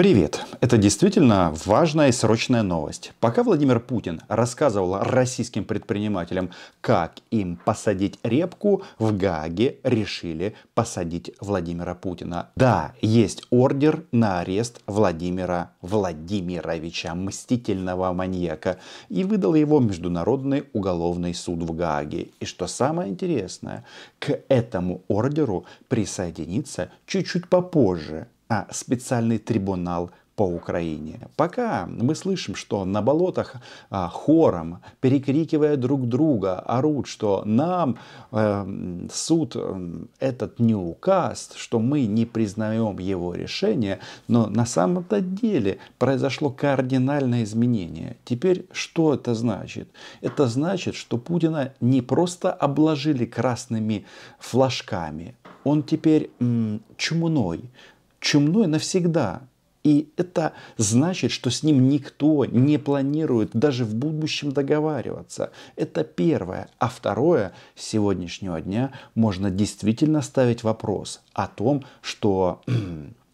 Привет! Это действительно важная и срочная новость. Пока Владимир Путин рассказывал российским предпринимателям, как им посадить репку, в Гааге решили посадить Владимира Путина. Да, есть ордер на арест Владимира Владимировича, мстительного маньяка. И выдал его Международный уголовный суд в Гааге. И что самое интересное, к этому ордеру присоединится чуть-чуть попозже специальный трибунал по Украине. Пока мы слышим, что на болотах хором, перекрикивая друг друга, орут, что нам суд этот не указ, что мы не признаем его решение, но на самом-то деле произошло кардинальное изменение. Теперь что это значит? Это значит, что Путина не просто обложили красными флажками, он теперь чумной. Чумной навсегда. И это значит, что с ним никто не планирует даже в будущем договариваться. Это первое. А второе, с сегодняшнего дня можно действительно ставить вопрос о том, что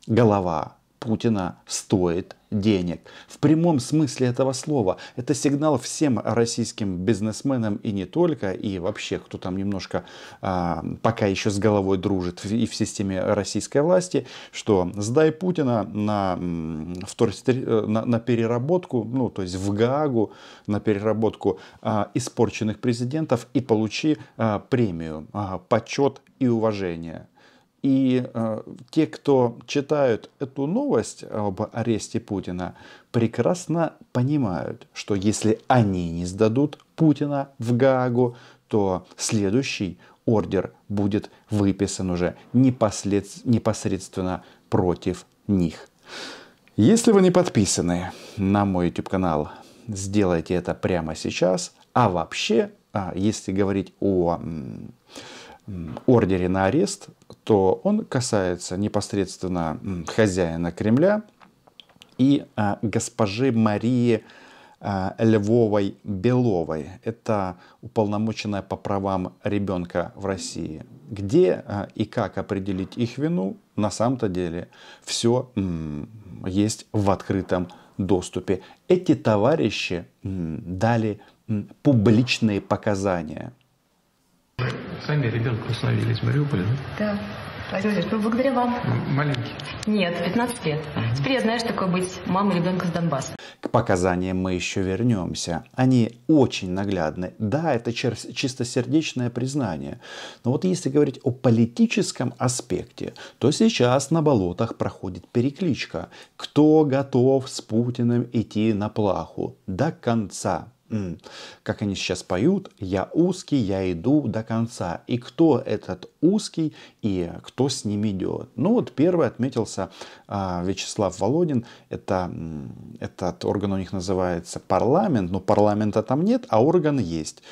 голова Путина стоит денег. В прямом смысле этого слова. Это сигнал всем российским бизнесменам и не только, и вообще, кто там немножко пока еще с головой дружит и в системе российской власти, что сдай Путина на переработку, ну то есть в Гаагу, на переработку испорченных президентов и получи премию, почет и уважение. И те, кто читают эту новость об аресте Путина, прекрасно понимают, что если они не сдадут Путина в Гаагу, то следующий ордер будет выписан уже непосредственно против них. Если вы не подписаны на мой YouTube-канал, сделайте это прямо сейчас. А вообще, если говорить о ордере на арест, то он касается непосредственно хозяина Кремля и госпожи Марии Львовой-Беловой. Это уполномоченная по правам ребенка в России. Где и как определить их вину, на самом-то деле все есть в открытом доступе. Эти товарищи дали публичные показания. Сами ребенка установили из Мариуполя, да? Да. Благодаря вам. Маленький? Нет, 15 лет. Теперь я знаю, что такое быть мамой ребенка с Донбасса. К показаниям мы еще вернемся. Они очень наглядны. Да, это чистосердечное признание. Но вот если говорить о политическом аспекте, то сейчас на болотах проходит перекличка. Кто готов с Путиным идти на плаху до конца? Как они сейчас поют: «Я узкий, я иду до конца». И кто этот узкий и кто с ним идет? Ну вот первый отметился Вячеслав Володин. Этот орган у них называется парламент. Но парламента там нет, а орган есть.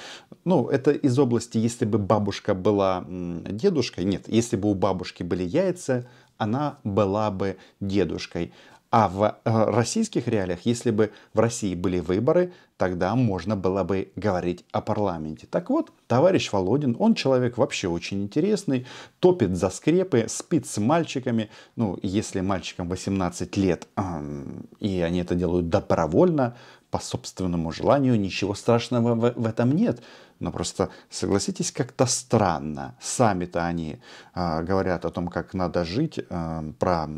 Ну это из области, если бы бабушка была дедушкой. Нет, если бы у бабушки были яйца, она была бы дедушкой. А в российских реалиях, если бы в России были выборы, тогда можно было бы говорить о парламенте. Так вот, товарищ Володин, он человек вообще очень интересный, топит за скрепы, спит с мальчиками. Ну, если мальчикам 18 лет, и они это делают добровольно, по собственному желанию, ничего страшного в этом нет. Но просто, согласитесь, как-то странно. Сами-то они говорят о том, как надо жить, про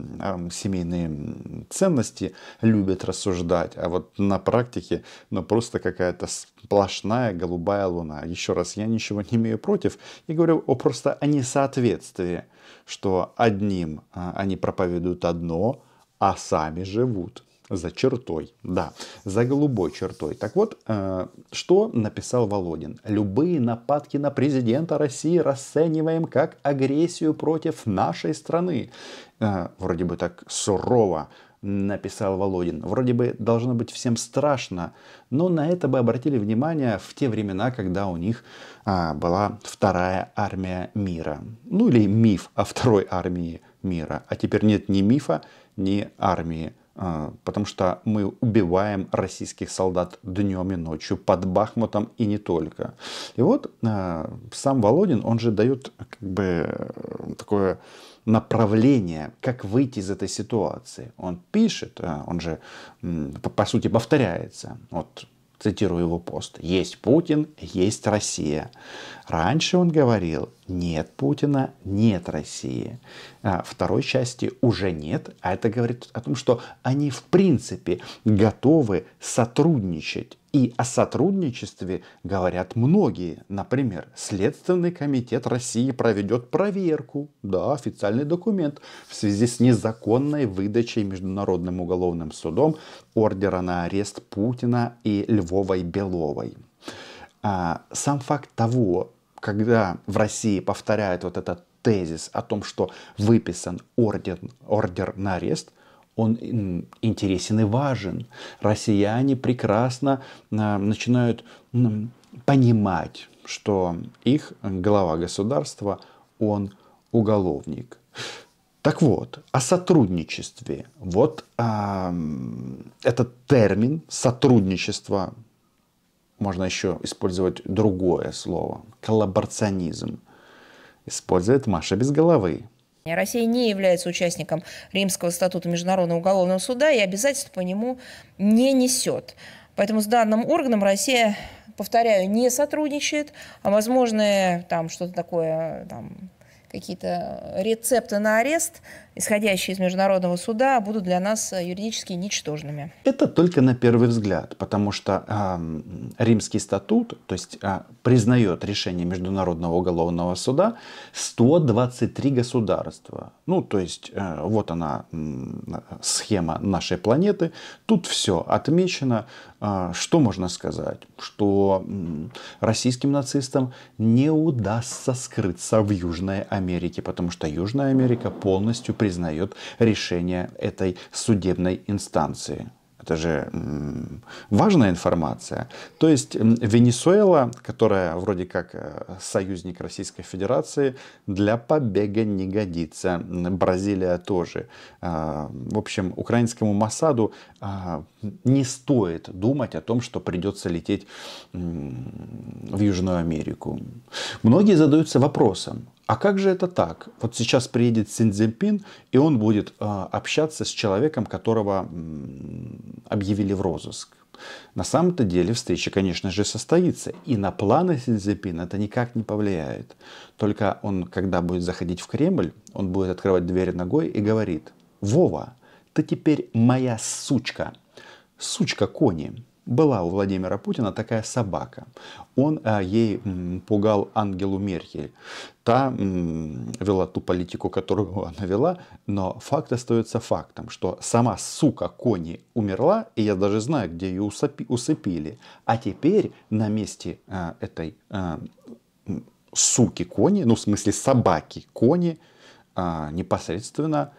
семейные ценности любят рассуждать. А вот на практике, ну, просто какая-то сплошная голубая луна. Еще раз, я ничего не имею против. И говорю просто о несоответствии, что одним они проповедуют одно, а сами живут за чертой, да, за голубой чертой. Так вот, что написал Володин? «Любые нападки на президента России расцениваем как агрессию против нашей страны». Вроде бы так сурово написал Володин. Вроде бы должно быть всем страшно, но на это бы обратили внимание в те времена, когда у них была вторая армия мира. Ну или миф о второй армии мира. А теперь нет ни мифа, ни армии потому что мы убиваем российских солдат днем и ночью, под Бахмутом и не только. И вот сам Володин, он же дает как бы такое направление, как выйти из этой ситуации. Он пишет, он же по сути повторяется, вот цитирую его пост: «Есть Путин, есть Россия». Раньше он говорил: «Нет Путина, нет России». Второй части уже нет, а это говорит о том, что они в принципе готовы сотрудничать. И о сотрудничестве говорят многие. Например, Следственный комитет России проведет проверку, да, официальный документ, в связи с незаконной выдачей Международным уголовным судом ордера на арест Путина и Львовой-Беловой. Сам факт того, когда в России повторяют вот этот тезис о том, что выписан ордер на арест, он интересен и важен. Россияне прекрасно начинают понимать, что их глава государства, он уголовник. Так вот, о сотрудничестве. Вот этот термин сотрудничество, можно еще использовать другое слово, коллаборационизм, использует Маша без головы. Россия не является участником Римского статута Международного уголовного суда и обязательств по нему не несет. Поэтому с данным органом Россия, повторяю, не сотрудничает, а возможно, там что-то такое, там, какие-то рецепты на арест, исходящие из Международного суда, будут для нас юридически ничтожными. Это только на первый взгляд, потому что Римский статут, то есть признает решение Международного уголовного суда 123 государства. Ну, то есть вот она схема нашей планеты. Тут все отмечено. Что можно сказать? Что российским нацистам не удастся скрыться в Южной Америке, потому что Южная Америка полностью признает решение этой судебной инстанции. Это же важная информация. То есть Венесуэла, которая вроде как союзник Российской Федерации, для побега не годится. Бразилия тоже. В общем, украинскому Моссаду не стоит думать о том, что придется лететь в Южную Америку. Многие задаются вопросом: а как же это так? Вот сейчас приедет Си Цзиньпин, и он будет общаться с человеком, которого объявили в розыск. На самом-то деле встреча, конечно же, состоится. И на планы Си Цзиньпина это никак не повлияет. Только он, когда будет заходить в Кремль, он будет открывать дверь ногой и говорит: «Вова, ты теперь моя сучка». Сучка Кони. Была у Владимира Путина такая собака. Он ей пугал Ангелу Меркель. Та вела ту политику, которую она вела. Но факт остается фактом, что сама сука Кони умерла. И я даже знаю, где ее усыпили. А теперь на месте этой суки Кони, ну в смысле собаки Кони, непосредственно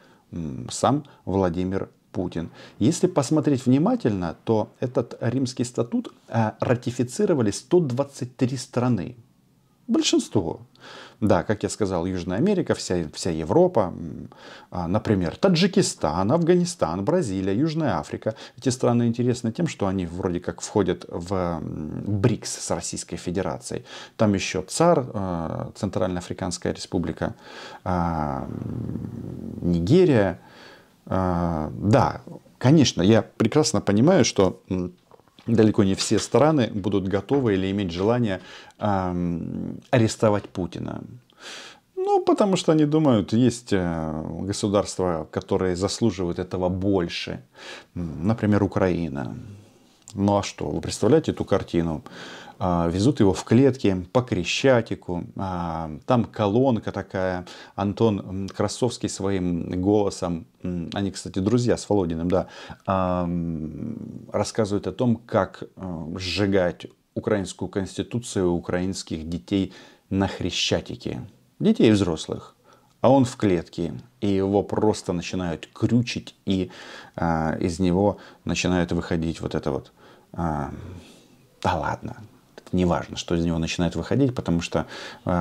сам Владимир Путин. Если посмотреть внимательно, то этот Римский статут ратифицировали 123 страны. Большинство. Да, как я сказал, Южная Америка, вся Европа, например, Таджикистан, Афганистан, Бразилия, Южная Африка. Эти страны интересны тем, что они вроде как входят в БРИКС с Российской Федерацией. Там еще ЦАР, Центральноафриканская Республика, Нигерия. Да, конечно, я прекрасно понимаю, что далеко не все страны будут готовы или иметь желание арестовать Путина. Ну, потому что они думают, есть государства, которые заслуживают этого больше. Например, Украина. Ну а что, вы представляете эту картину? Везут его в клетке по Крещатику. Там колонка такая. Антон Красовский своим голосом, они, кстати, друзья с Володиным, да, рассказывают о том, как сжигать украинскую конституцию украинских детей на Хрещатике. Детей и взрослых. А он в клетке, и его просто начинают крючить, и из него начинают выходить вот это вот... Да ладно. неважно, что из него начинает выходить, потому что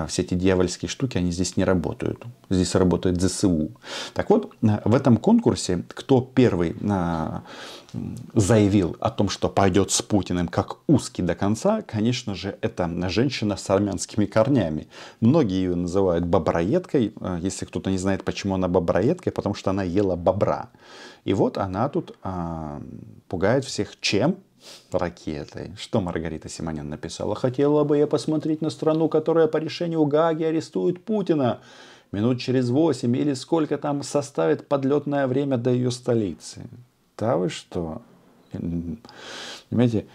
все эти дьявольские штуки, они здесь не работают. Здесь работает ЗСУ. Так вот, в этом конкурсе, кто первый заявил о том, что пойдет с Путиным как узкий до конца, конечно же, это женщина с армянскими корнями. Многие ее называют боброедкой. Если кто-то не знает, почему она боброедкой, потому что она ела бобра. И вот она тут пугает всех чем? Ракетой. Что Маргарита Симоньян написала? «Хотела бы я посмотреть на страну, которая по решению Гааги арестует Путина. Минут через 8 или сколько там составит подлетное время до ее столицы». Да вы что? Понимаете,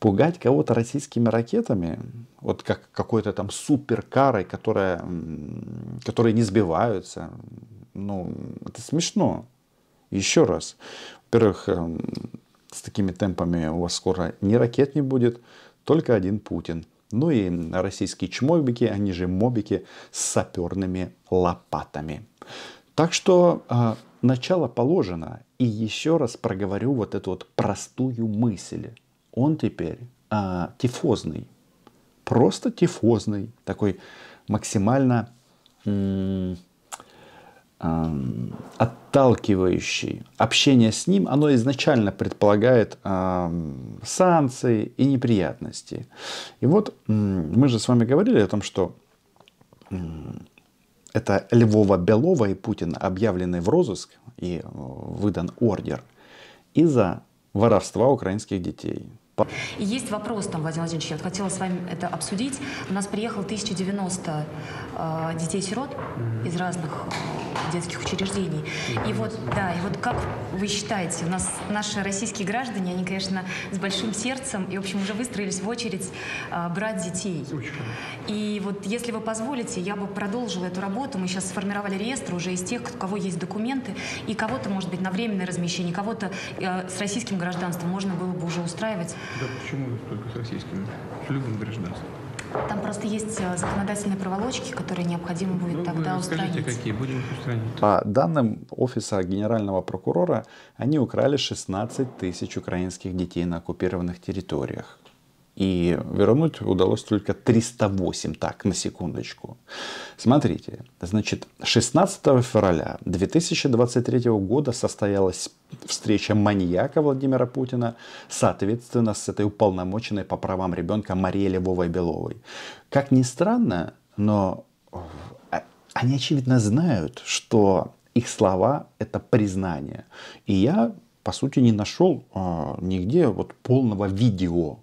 пугать кого-то российскими ракетами, вот как какой-то там суперкарой, которые не сбиваются, ну, это смешно. Еще раз. Во-первых, с такими темпами у вас скоро ни ракет не будет, только один Путин. Ну и российские чмобики, они же мобики с саперными лопатами. Так что начало положено. И еще раз проговорю вот эту вот простую мысль. Он теперь тифозный. Просто тифозный. Такой максимально отталкивающий. Общение с ним, оно изначально предполагает санкции и неприятности. И вот мы же с вами говорили о том, что это Львова-Белова и Путин объявлены в розыск и выдан ордер из-за воровства украинских детей. Есть вопрос там, Владимир Владимирович, я хотела с вами это обсудить. У нас приехало 1090 детей-сирот из разных детских учреждений. И вот, да, и вот как вы считаете, у нас наши российские граждане, они, конечно, с большим сердцем и, в общем, уже выстроились в очередь брать детей. И вот, если вы позволите, я бы продолжила эту работу. Мы сейчас сформировали реестр уже из тех, у кого есть документы, и кого-то, может быть, на временное размещение, кого-то с российским гражданством можно было бы уже устраивать. Да почему только с российским? С любым гражданством. Там просто есть законодательные проволочки, которые необходимо будет тогда устранить. Скажите, какие будем устранить? По данным Офиса Генерального прокурора, они украли 16 тысяч украинских детей на оккупированных территориях. И вернуть удалось только 308, так, на секундочку. Смотрите, значит, 16 февраля 2023 года состоялась встреча маньяка Владимира Путина, соответственно, с этой уполномоченной по правам ребенка Марией Львовой-Беловой. Как ни странно, но они, очевидно, знают, что их слова — это признание. И я, по сути, не нашел нигде вот полного видео.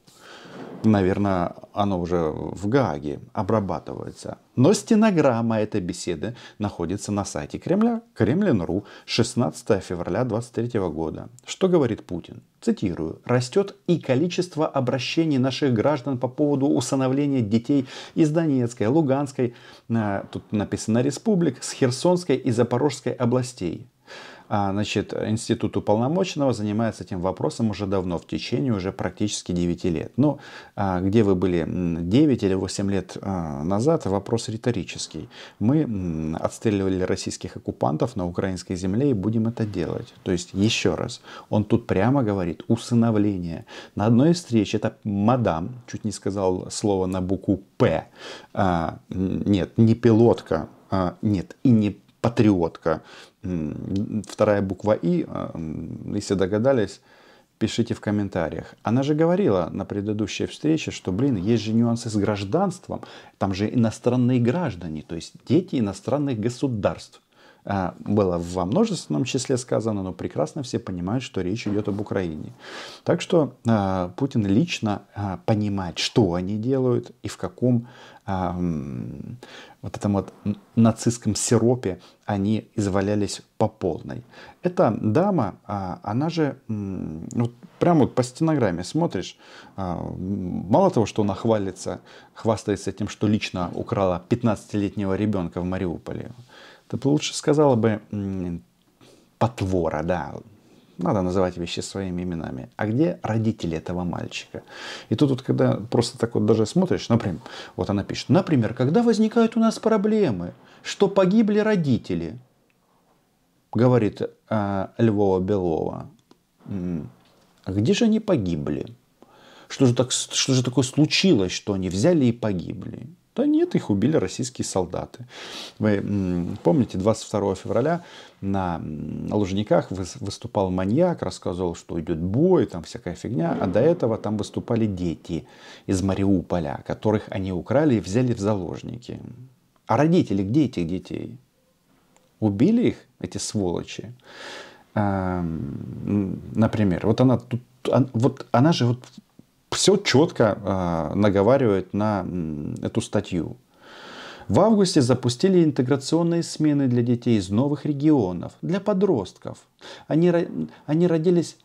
Наверное, оно уже в Гааге обрабатывается. Но стенограмма этой беседы находится на сайте Кремля, Kremlin.ru, 16 февраля 2023 года. Что говорит Путин? Цитирую. «Растет и количество обращений наших граждан по поводу усыновления детей из Донецкой, Луганской, тут написано республик, с Херсонской и Запорожской областей». Значит, институт уполномоченного занимается этим вопросом уже давно, в течение уже практически 9 лет. Ну, где вы были 9 или 8 лет назад, вопрос риторический. Мы отстреливали российских оккупантов на украинской земле и будем это делать. То есть, еще раз, он тут прямо говорит «усыновление». На одной из встреч, это мадам, чуть не сказал слово на букву «П», нет, не пилотка, нет, и не патриотка. Вторая буква «и», если догадались, пишите в комментариях. Она же говорила на предыдущей встрече, что, блин, есть же нюансы с гражданством. Там же иностранные граждане, то есть дети иностранных государств. Было во множественном числе сказано, но прекрасно все понимают, что речь идет об Украине. Так что Путин лично понимает, что они делают и в каком вот этом вот нацистском сиропе они извалялись по полной. Эта дама, она же, вот прям вот по стенограмме смотришь, мало того, что она хвастается тем, что лично украла 15-летнего ребенка в Мариуполе, ты бы лучше сказала бы потвора, да. Надо называть вещи своими именами. А где родители этого мальчика? И тут вот, когда просто так вот даже смотришь, например, вот она пишет, например, когда возникают у нас проблемы, что погибли родители, говорит Львова-Белова, где же они погибли? что же такое случилось, что они взяли и погибли? Да нет, их убили российские солдаты. Вы помните, 22 февраля на Лужниках выступал маньяк, рассказывал, что идет бой, там всякая фигня. А до этого там выступали дети из Мариуполя, которых они украли и взяли в заложники. А родители где этих детей? Убили их, эти сволочи? Например, вот она же все четко наговаривает на эту статью. В августе запустили интеграционные смены для детей из новых регионов, для подростков. Они родились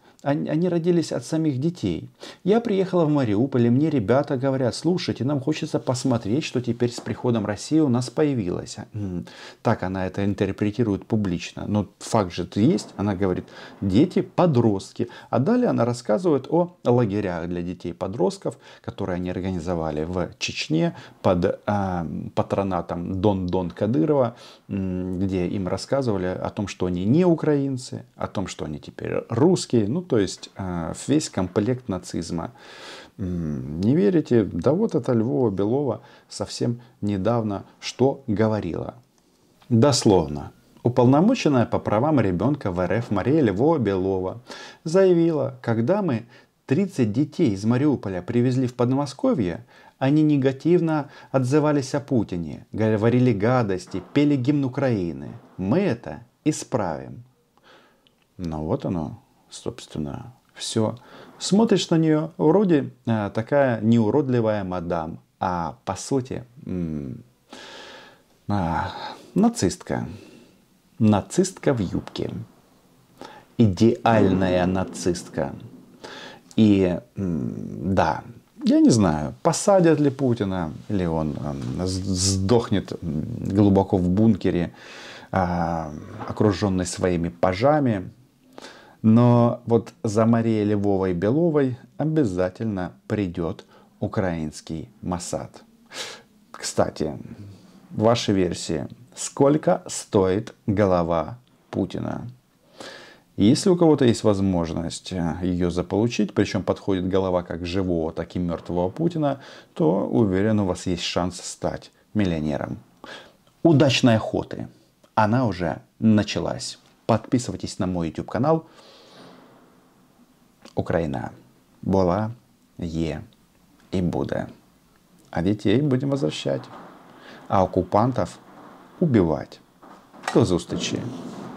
от самих детей. Я приехала в Мариуполь, и мне ребята говорят: слушайте, нам хочется посмотреть, что теперь с приходом России у нас появилось. Так она это интерпретирует публично. Но факт же есть. Она говорит: дети, подростки. А далее она рассказывает о лагерях для детей-подростков, которые они организовали в Чечне под патронатом Дон Кадырова, где им рассказывали о том, что они не украинцы, о том, что они теперь русские. Ну, то есть весь комплект нацизма. Не верите? Да вот это Львова-Белова совсем недавно что говорила. Дословно. Уполномоченная по правам ребенка в РФ Мария Львова-Белова заявила: когда мы 30 детей из Мариуполя привезли в Подмосковье, они негативно отзывались о Путине, говорили гадости, пели гимн Украины. Мы это исправим. Ну вот оно. Собственно, все. Смотришь на нее, вроде такая неуродливая мадам, а по сути нацистка. Нацистка в юбке. Идеальная нацистка. И да, я не знаю, посадят ли Путина, или он сдохнет глубоко в бункере, окруженный своими пажами. Но вот за Марией Львовой-Беловой обязательно придет украинский Моссад. Кстати, ваши версии. Сколько стоит голова Путина? Если у кого-то есть возможность ее заполучить, причем подходит голова как живого, так и мертвого Путина, то, уверен, у вас есть шанс стать миллионером. Удачной охоты. Она уже началась. Подписывайтесь на мой YouTube-канал. Украина была, е и будет. А детей будем возвращать, а оккупантов убивать. До зустрічі.